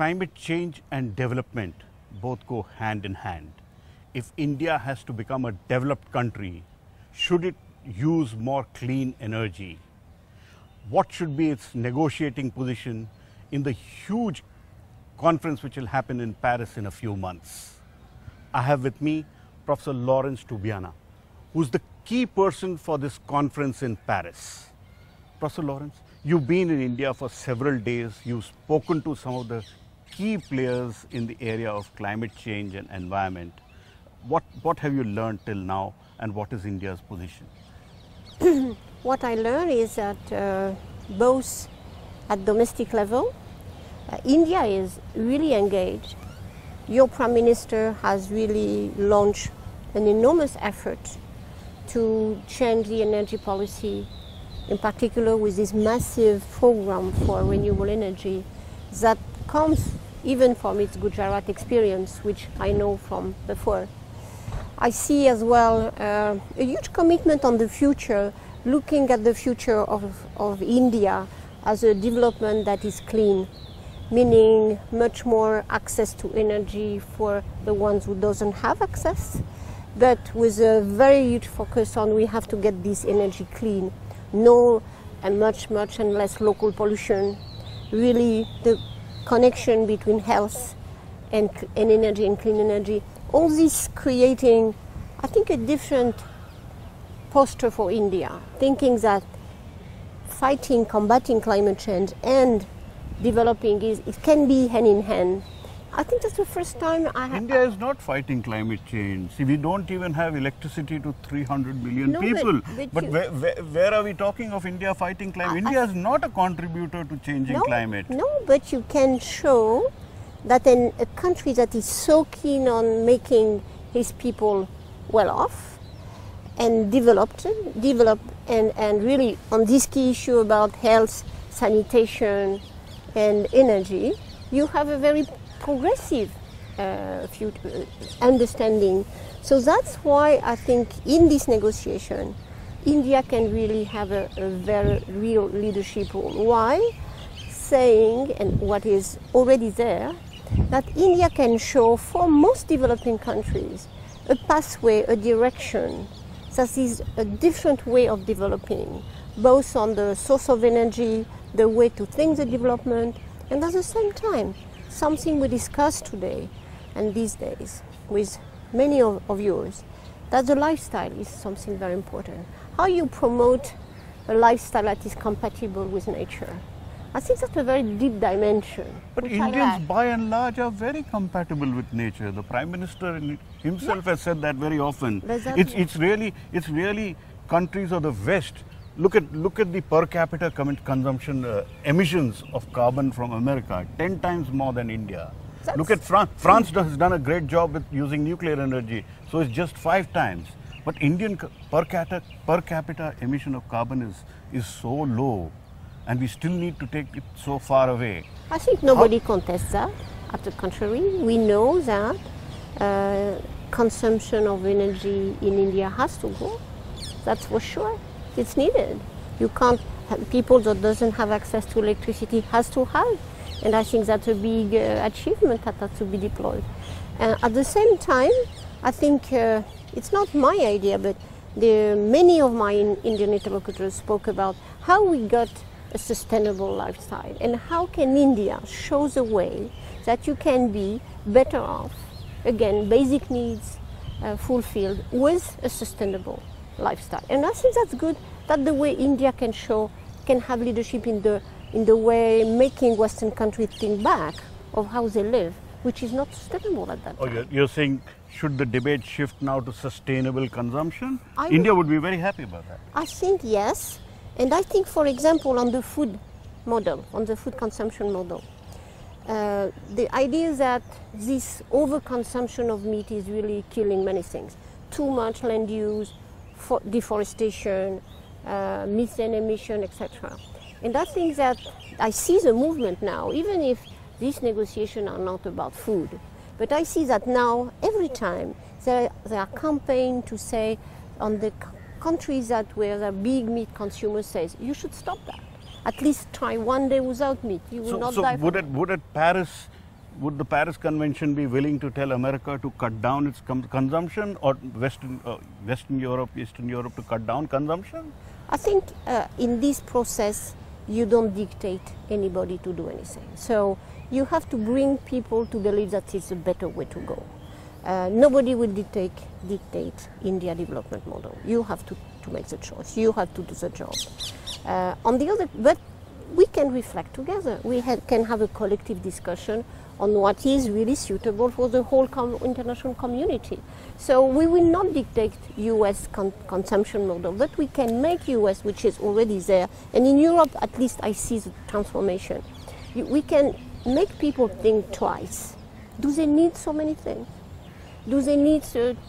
Climate change and development both go hand in hand. If India has to become a developed country, should it use more clean energy? What should be its negotiating position in the huge conference which will happen in Paris in a few months? I have with me Professor Laurence Tubiana, who's the key person for this conference in Paris. Professor Laurence, you've been in India for several days. You've spoken to some of the key players in the area of climate change and environment. What have you learned till now, and what is India's position? What I learned is that both at domestic level, India is really engaged. Your Prime Minister has really launched an enormous effort to change the energy policy, in particular with this massive program for renewable energy that comes even from its Gujarat experience, which I know from before. I see as well a huge commitment on the future, looking at the future of India as a development that is clean, meaning much more access to energy for the ones who doesn't have access, but with a very huge focus on we have to get this energy clean, much less local pollution, really the connection between health and energy and clean energy. All this creating, I think, a different posture for India, thinking that fighting, combating climate change and developing it can be hand in hand. I think that's the first time India is not fighting climate change. See, we don't even have electricity to 300 million people. But where are we talking of India fighting climate? India is not a contributor to changing climate. No, but you can show that in a country that is so keen on making his people well off and developed and really on this key issue about health, sanitation and energy, you have a very progressive understanding. So that's why I think in this negotiation, India can really have a very real leadership role. Why? Saying, and what is already there, that India can show for most developing countries a pathway, a direction that is a different way of developing, both on the source of energy, the way to think the development, and at the same time, something we discuss today and these days with many of yours, that the lifestyle is something very important. How you promote a lifestyle that is compatible with nature. I think that's a very deep dimension. But Indians, by and large, are very compatible with nature. The Prime Minister himself has said that very often. It's really countries of the West. Look at the per capita consumption emissions of carbon from America, 10 times more than India. Look at France. France has done a great job with using nuclear energy, so it's just 5 times. But Indian per capita emission of carbon is so low. And we still need to take it so far away. I think nobody contests that. At the contrary, we know that consumption of energy in India has to go. That's for sure. It's needed. You can't. People that doesn't have access to electricity has to have, and I think that's a big achievement that has to be deployed. At the same time, I think it's not my idea, but many of my Indian interlocutors spoke about how we got a sustainable lifestyle, and how can India show the way that you can be better off, again, basic needs fulfilled with a sustainable lifestyle. And I think that's good, that the way India can show, can have leadership in the way making Western countries think back of how they live, which is not sustainable at that time. Oh, you're saying, should the debate shift now to sustainable consumption? India would be very happy about that. I think yes. And I think, for example, on the food model, on the food consumption model, the idea that this overconsumption of meat is really killing many things. Too much land use, deforestation, methane emission, etc. And I think that I see the movement now, even if these negotiations are not about food. But I see that now, every time, there are campaigns to say on the countries where the big meat consumer says, you should stop that. At least try 1 day without meat. You will not die. So would at Paris, would the Paris Convention be willing to tell America to cut down its consumption, or Eastern Europe to cut down consumption? I think in this process, you don't dictate anybody to do anything. So you have to bring people to believe that it's a better way to go. Nobody will dictate India development model. You have to make the choice. You have to do the job. On the other, but we can reflect together. We can have a collective discussion on what is really suitable for the whole international community. So we will not dictate US consumption model, but we can make US, which is already there, and in Europe at least I see the transformation. We can make people think twice. Do they need so many things? Do they need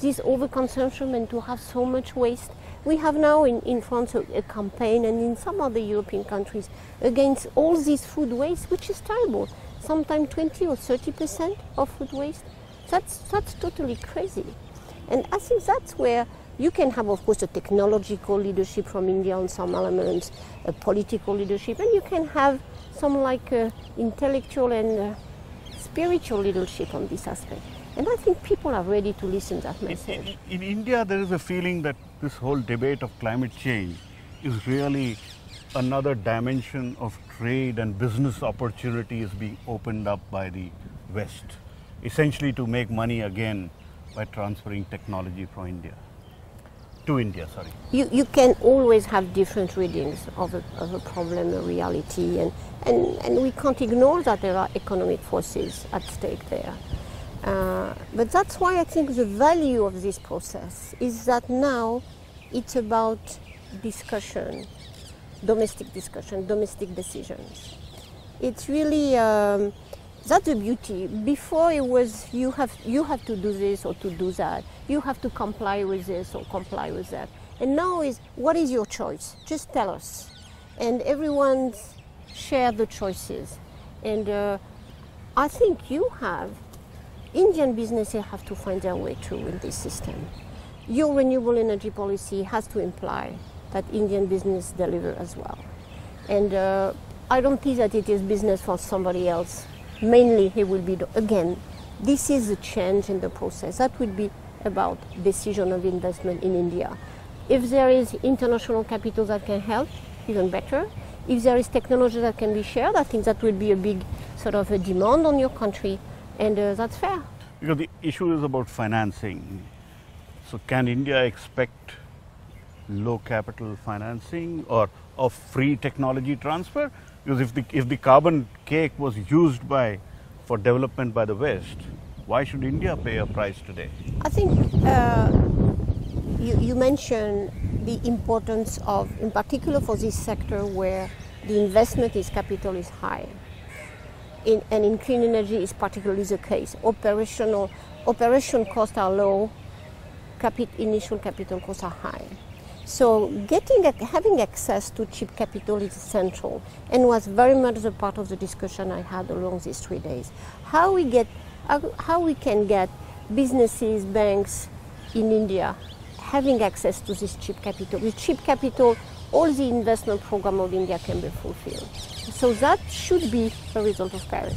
this overconsumption and to have so much waste? We have now in France a campaign, and in some other European countries, against all this food waste, which is terrible. Sometimes 20 or 30% of food waste. That's totally crazy. And I think that's where you can have, of course, a technological leadership from India on some elements, a political leadership, and you can have some like intellectual and spiritual leadership on this aspect. And I think people are ready to listen to that message. In India, there is a feeling that this whole debate of climate change is really another dimension of trade and business opportunities being opened up by the West, essentially to make money again by transferring technology from India. To India, sorry. You can always have different readings of a problem, a reality, and we can't ignore that there are economic forces at stake there. But that's why I think the value of this process is that now it's about discussion, domestic discussion, domestic decisions. It's really, that's the beauty. Before it was, you have to do this or to do that. You have to comply with this or comply with that. And now is, what is your choice? Just tell us. And everyone shares the choices. And I think you have, Indian businesses have to find their way through in this system. Your renewable energy policy has to imply that Indian business deliver as well. And I don't think that it is business for somebody else. Mainly he will be, again, this is a change in the process. That would be about decision of investment in India. If there is international capital that can help, even better. If there is technology that can be shared, I think that would be a big sort of a demand on your country. And that's fair. Because the issue is about financing. So can India expect low capital financing or of free technology transfer? Because if the carbon cake was used for development by the West, why should India pay a price today? I think you mentioned the importance of, in particular for this sector where the investment is capital is high. And in clean energy is particularly the case. Operation costs are low, initial capital costs are high. So having access to cheap capital is central and was very much the part of the discussion I had along these 3 days. How we can get businesses, banks in India having access to this cheap capital. With cheap capital, all the investment program of India can be fulfilled. So that should be the result of Paris.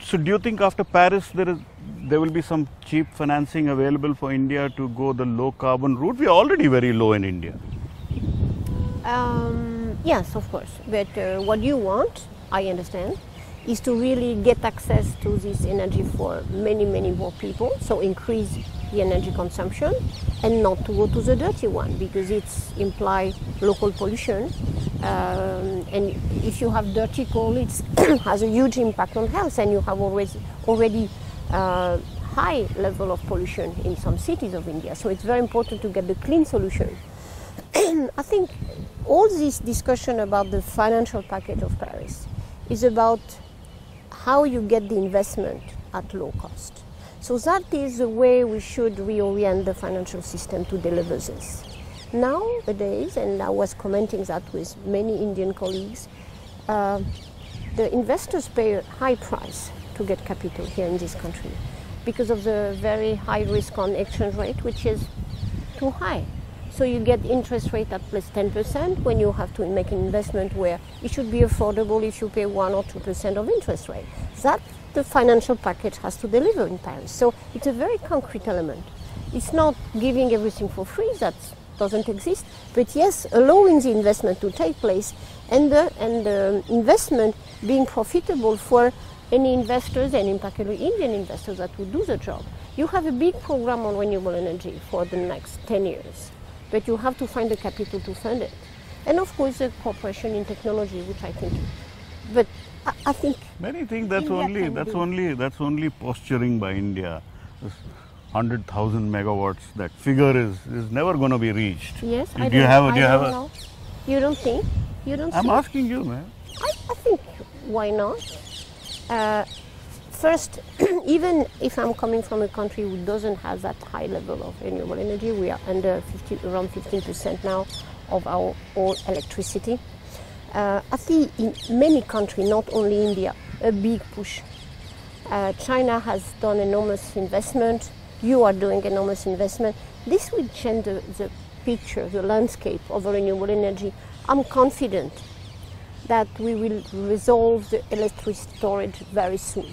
So do you think after Paris there will be some cheap financing available for India to go the low carbon route? We are already very low in India. Yes, of course. But what you want, I understand, is to really get access to this energy for many, many more people. So increase the energy consumption and not to go to the dirty one because it's implies local pollution. And if you have dirty coal, it has a huge impact on health, and you have already high level of pollution in some cities of India. So it's very important to get the clean solution. I think all this discussion about the financial package of Paris is about how you get the investment at low cost. So that is the way we should reorient the financial system to deliver this. Nowadays, and I was commenting that with many Indian colleagues, the investors pay a high price to get capital here in this country because of the very high risk on exchange rate, which is too high. So you get interest rate at plus 10% when you have to make an investment where it should be affordable if you pay 1 or 2% of interest rate. That the financial package has to deliver in Paris. So it's a very concrete element. It's not giving everything for free, that doesn't exist, but yes, allowing the investment to take place and the investment being profitable for any investors, and in particular Indian investors that would do the job. You have a big program on renewable energy for the next 10 years, but you have to find the capital to fund it. And of course the cooperation in technology, which I think, but I think... Many think that's only posturing by India. 100,000 megawatts, that figure is never going to be reached. Yes, I don't know. You don't think? You don't think? I'm asking you, man. I think, why not? First, even if I'm coming from a country who doesn't have that high level of renewable energy, we are under around 15% now of our all electricity. I see in many countries, not only India, a big push. China has done enormous investment. You are doing enormous investment. This will change the picture, the landscape of renewable energy. I'm confident that we will resolve the electric storage very soon.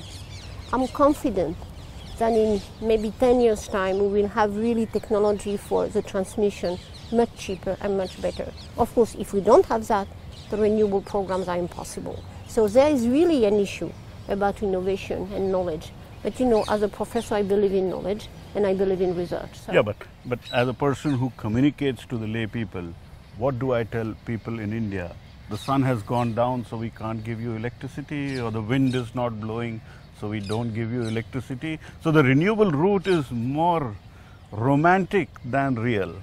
I'm confident that in maybe 10 years' time we will have really technology for the transmission much cheaper and much better. Of course, if we don't have that, the renewable programs are impossible. So there is really an issue about innovation and knowledge. But you know, as a professor, I believe in knowledge and I believe in research. So. Yeah, but as a person who communicates to the lay people, what do I tell people in India? The sun has gone down, so we can't give you electricity, or the wind is not blowing, so we don't give you electricity. So the renewable route is more romantic than real.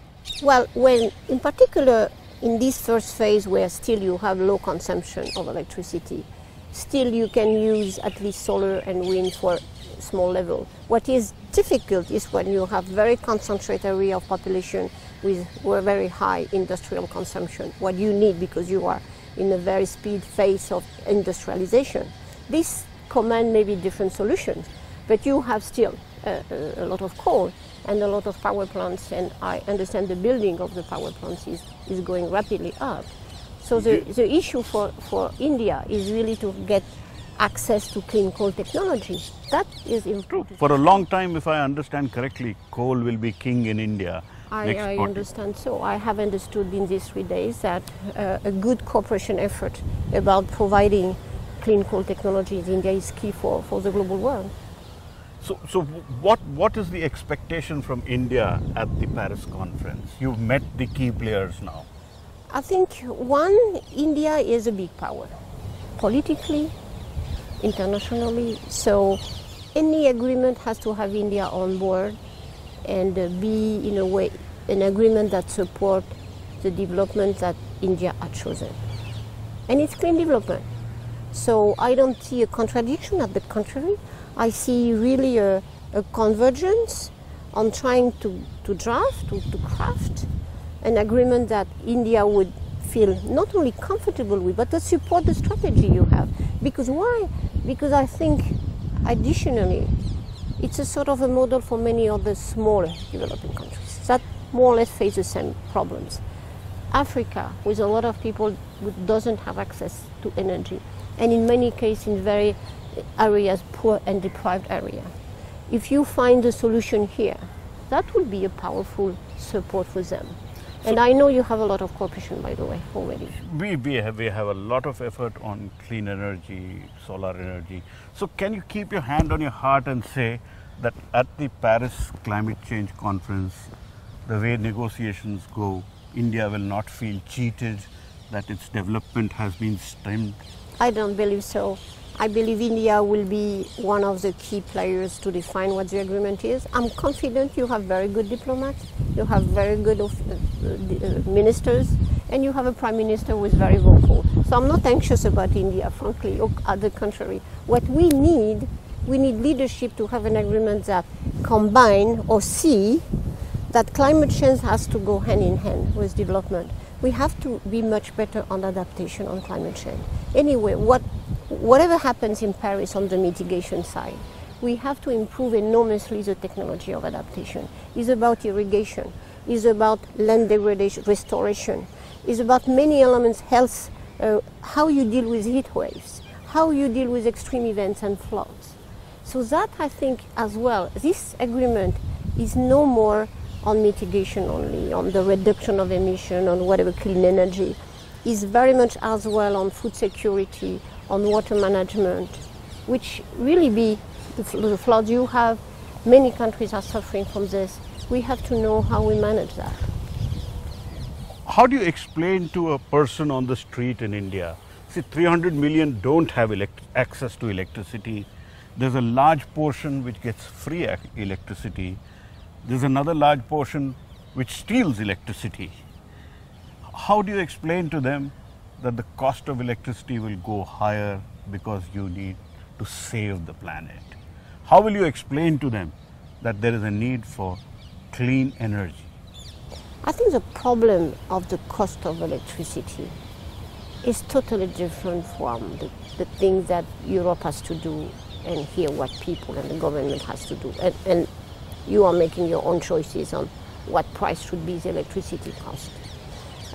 Well, when, in particular, in this first phase where still you have low consumption of electricity, still you can use at least solar and wind for a small level. What is difficult is when you have very concentrated area of population with very high industrial consumption, what you need because you are in a very speed phase of industrialization. This command maybe different solutions, but you have still a lot of coal and a lot of power plants, and I understand the building of the power plants is going rapidly up. So the issue for India is really to get access to clean coal technology. That is important. True. For a long time, if I understand correctly, coal will be king in India. I understand so. I have understood in these 3 days that a good cooperation effort about providing clean coal technology in India is key for the global world. So what is the expectation from India at the Paris conference? You've met the key players now. I think, one, India is a big power, politically, internationally, so any agreement has to have India on board and be, in a way, an agreement that supports the development that India has chosen. And it's clean development. So I don't see a contradiction, at the contrary. I see really a convergence on trying to craft an agreement that India would feel not only comfortable with, but to support the strategy you have. Because why? Because I think, additionally, it's a sort of a model for many other smaller developing countries that more or less face the same problems. Africa, with a lot of people who doesn't have access to energy, and in many cases in very areas, poor and deprived areas. If you find a solution here, that would be a powerful support for them. And I know you have a lot of cooperation, by the way, already. We have a lot of effort on clean energy, solar energy. So can you keep your hand on your heart and say that at the Paris Climate Change Conference, the way negotiations go, India will not feel cheated, that its development has been stemmed? I don't believe so. I believe India will be one of the key players to define what the agreement is. I'm confident you have very good diplomats, you have very good ministers, and you have a prime minister who is very vocal. So I'm not anxious about India, frankly, or at the contrary. What we need leadership to have an agreement that combine or see that climate change has to go hand in hand with development. We have to be much better on adaptation on climate change. Anyway, whatever happens in Paris on the mitigation side, we have to improve enormously the technology of adaptation. It's about irrigation. is about land degradation, restoration, is about many elements, health, how you deal with heat waves, how you deal with extreme events and floods. So that, I think, as well, this agreement is no more on mitigation only, on the reduction of emission, on whatever clean energy, is very much as well on food security, on water management, which really be the floods you have. Many countries are suffering from this. We have to know how we manage that. How do you explain to a person on the street in India, see 300 million don't have access to electricity, there's a large portion which gets free electricity, there's another large portion which steals electricity. How do you explain to them that the cost of electricity will go higher because you need to save the planet? How will you explain to them that there is a need for clean energy? I think the problem of the cost of electricity is totally different from the things that Europe has to do and here what people and the government has to do. And you are making your own choices on what price should be the electricity cost.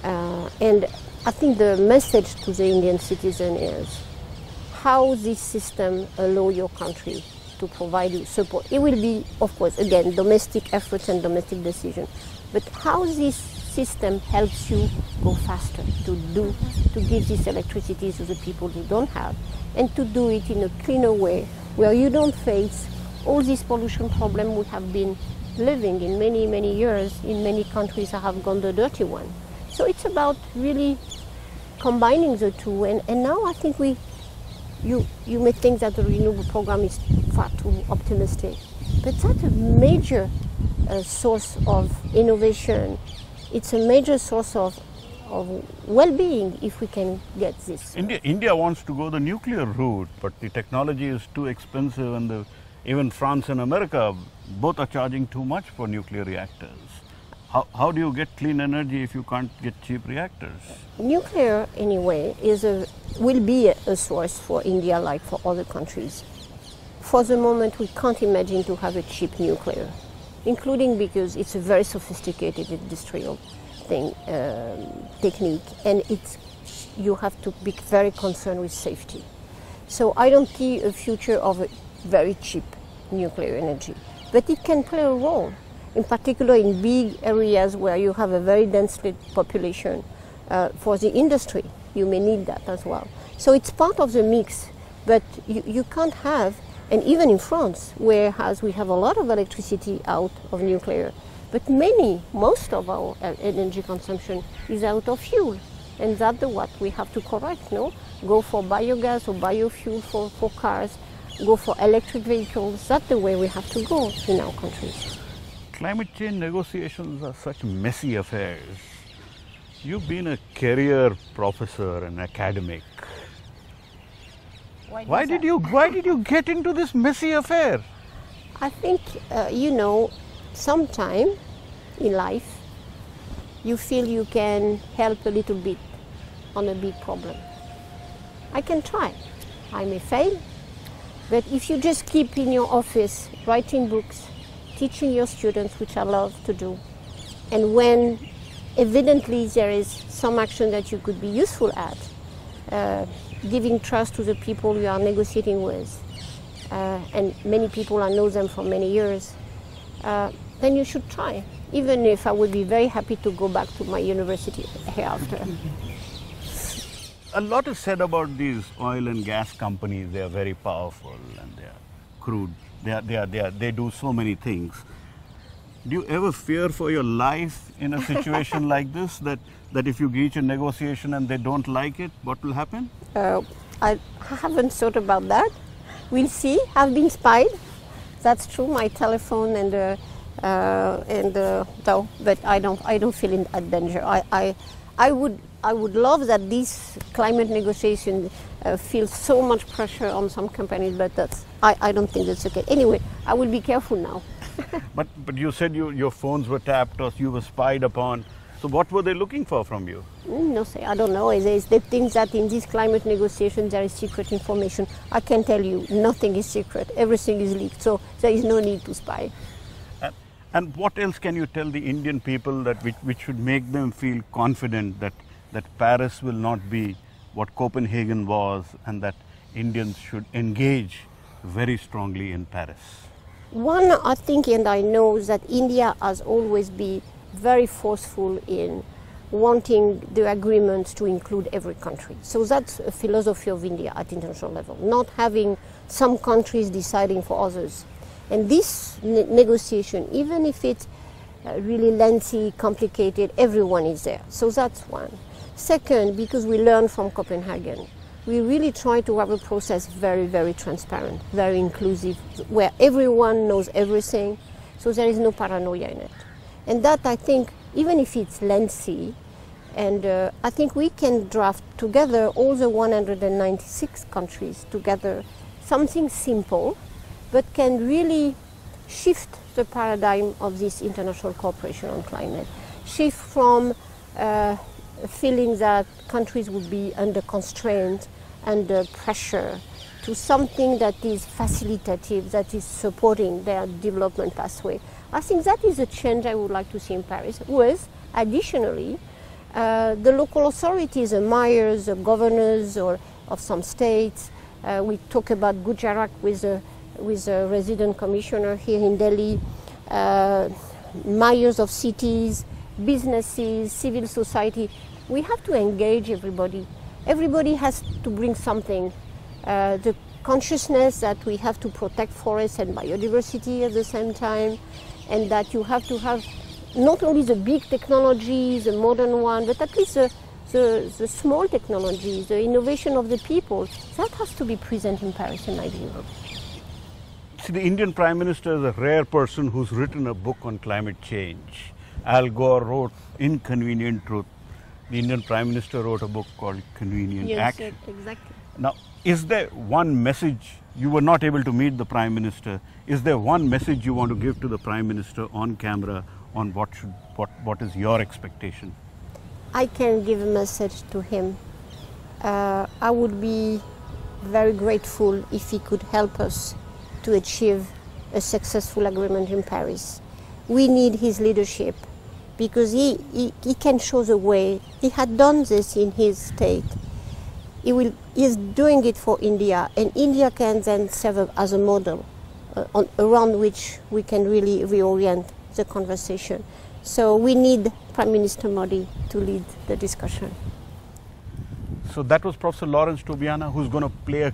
And I think the message to the Indian citizen is how this system allows your country to provide you support. It will be, of course, again, domestic efforts and domestic decisions, but how this system helps you go faster, to give this electricity to the people who don't have, and to do it in a cleaner way, where you don't face all this pollution problem we have been living in many, many years in many countries that have gone the dirty one. So it's about really combining the two, and now I think you may think that the renewable program is far too optimistic, but that's a major source of innovation. It's a major source of well-being if we can get this. India wants to go the nuclear route, but the technology is too expensive, and even France and America both are charging too much for nuclear reactors. How do you get clean energy if you can't get cheap reactors? Nuclear, anyway, will be a source for India like for other countries. For the moment, we can't imagine to have a cheap nuclear, including because it's a very sophisticated industrial thing, technique, and you have to be very concerned with safety. So I don't see a future of a very cheap nuclear energy, but it can play a role, in particular in big areas where you have a very densely population. For the industry, you may need that as well. So it's part of the mix, but you can't have, and even in France, whereas we have a lot of electricity out of nuclear, but most of our energy consumption is out of fuel, and that's what we have to correct, no? Go for biogas or biofuel for cars, go for electric vehicles. That's the way we have to go in our countries. Climate change negotiations are such messy affairs. You've been a career professor and academic. Why did you get into this messy affair? I think, sometime in life, you feel you can help a little bit on a big problem. I can try. I may fail. But if you just keep in your office, writing books, teaching your students, which I love to do, and when evidently there is some action that you could be useful at, giving trust to the people you are negotiating with, and many people, I know them for many years, then you should try, even if I would be very happy to go back to my university hereafter. A lot is said about these oil and gas companies. They are very powerful and they are crude. They do so many things. Do you ever fear for your life in a situation like this, that if you reach a negotiation and they don't like it, what will happen? I haven't thought about that. We'll see. I've been spied. That's true. My telephone and but I don't feel in danger. I would love that these climate negotiations feel so much pressure on some companies, but I don't think that's okay. Anyway, I will be careful now. But you said your phones were tapped or you were spied upon. So what were they looking for from you? No, sir, I don't know. They think that in these climate negotiations there is secret information. I can tell you, nothing is secret. Everything is leaked. So there is no need to spy. And what else can you tell the Indian people that which should make them feel confident that Paris will not be what Copenhagen was, and that Indians should engage very strongly in Paris? One, I think, and I know that India has always been very forceful in wanting the agreements to include every country. So that's a philosophy of India at international level, not having some countries deciding for others. And this negotiation, even if it's really lengthy, complicated, everyone is there. So that's one. Second, because we learn from Copenhagen, we really try to have a process very, very transparent, very inclusive, where everyone knows everything, so there is no paranoia in it. And that, I think, even if it's lengthy, and I think we can draft together, all the 196 countries together, something simple, but can really shift the paradigm of this international cooperation on climate, shift from feeling that countries would be under constraint, under pressure, to something that is facilitative, that is supporting their development pathway. I think that is a change I would like to see in Paris, with, additionally, the local authorities, the mayors, the governors of some states. We talk about Gujarat with a resident commissioner here in Delhi, mayors of cities, businesses, civil society. We have to engage everybody. Everybody has to bring something. The consciousness that we have to protect forests and biodiversity at the same time, and that you have to have not only the big technologies, the modern one, but at least the small technologies, the innovation of the people. That has to be present in Paris, in my view. See, the Indian Prime Minister is a rare person who's written a book on climate change. Al Gore wrote Inconvenient Truth. The Indian Prime Minister wrote a book called Convenient Action. Yes, exactly. Now, is there one message — you were not able to meet the Prime Minister — is there one message you want to give to the Prime Minister on camera on what is your expectation? I can give a message to him. I would be very grateful if he could help us to achieve a successful agreement in Paris. We need his leadership, because he can show the way. He had done this in his state. He is doing it for India, and India can then serve as a model around which we can really reorient the conversation. So we need Prime Minister Modi to lead the discussion. So that was Professor Laurence Tubiana, who's going to play a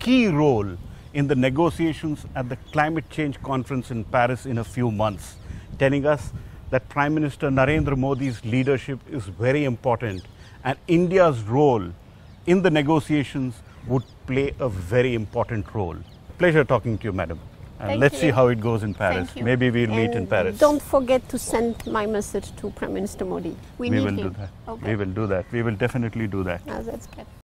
key role in the negotiations at the climate change conference in Paris in a few months, telling us that Prime Minister Narendra Modi's leadership is very important, and India's role in the negotiations would play a very important role. Pleasure talking to you, madam. And let's see how it goes in Paris. Maybe we'll meet in Paris. Don't forget to send my message to Prime Minister Modi. We need him. We will do that. We will definitely do that. Oh, that's good.